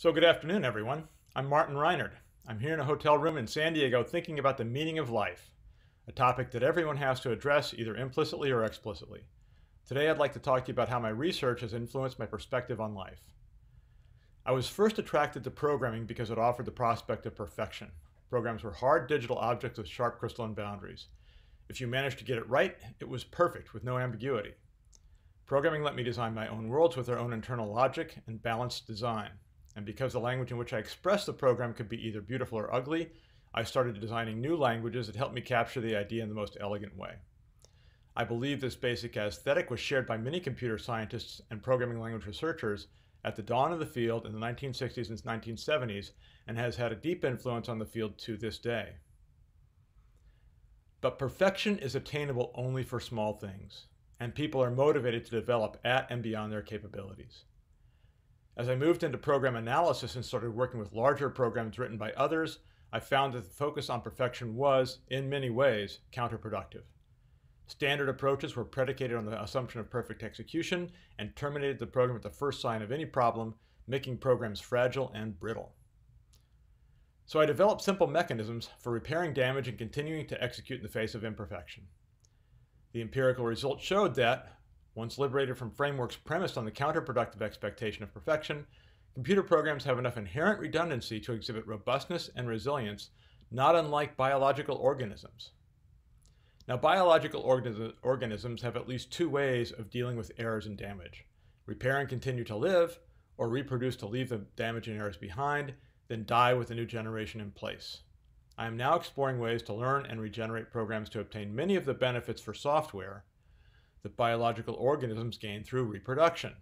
So good afternoon, everyone. I'm Martin Rinard. I'm here in a hotel room in San Diego thinking about the meaning of life, a topic that everyone has to address either implicitly or explicitly. Today, I'd like to talk to you about how my research has influenced my perspective on life. I was first attracted to programming because it offered the prospect of perfection. Programs were hard digital objects with sharp crystalline boundaries. If you managed to get it right, it was perfect with no ambiguity. Programming let me design my own worlds with their own internal logic and balanced design. And because the language in which I expressed the program could be either beautiful or ugly, I started designing new languages that helped me capture the idea in the most elegant way. I believe this basic aesthetic was shared by many computer scientists and programming language researchers at the dawn of the field in the 1960s and 1970s, and has had a deep influence on the field to this day. But perfection is attainable only for small things, and people are motivated to develop at and beyond their capabilities. As I moved into program analysis and started working with larger programs written by others, I found that the focus on perfection was, in many ways, counterproductive. Standard approaches were predicated on the assumption of perfect execution and terminated the program at the first sign of any problem, making programs fragile and brittle. So I developed simple mechanisms for repairing damage and continuing to execute in the face of imperfection. The empirical results showed that, once liberated from frameworks premised on the counterproductive expectation of perfection, computer programs have enough inherent redundancy to exhibit robustness and resilience, not unlike biological organisms. Now, biological organisms have at least two ways of dealing with errors and damage: repair and continue to live, or reproduce to leave the damage and errors behind, then die with a new generation in place. I am now exploring ways to learn and regenerate programs to obtain many of the benefits for software that biological organisms gain through reproduction.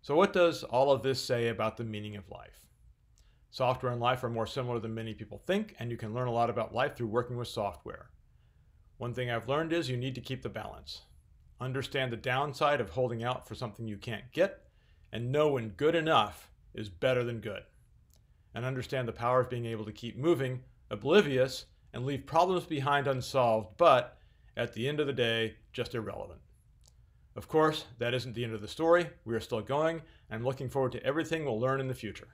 So what does all of this say about the meaning of life? Software and life are more similar than many people think, and you can learn a lot about life through working with software. One thing I've learned is you need to keep the balance. Understand the downside of holding out for something you can't get, and know when good enough is better than good. And understand the power of being able to keep moving, oblivious, and leave problems behind unsolved, but at the end of the day, just irrelevant. Of course, that isn't the end of the story. We are still going, and I'm looking forward to everything we'll learn in the future.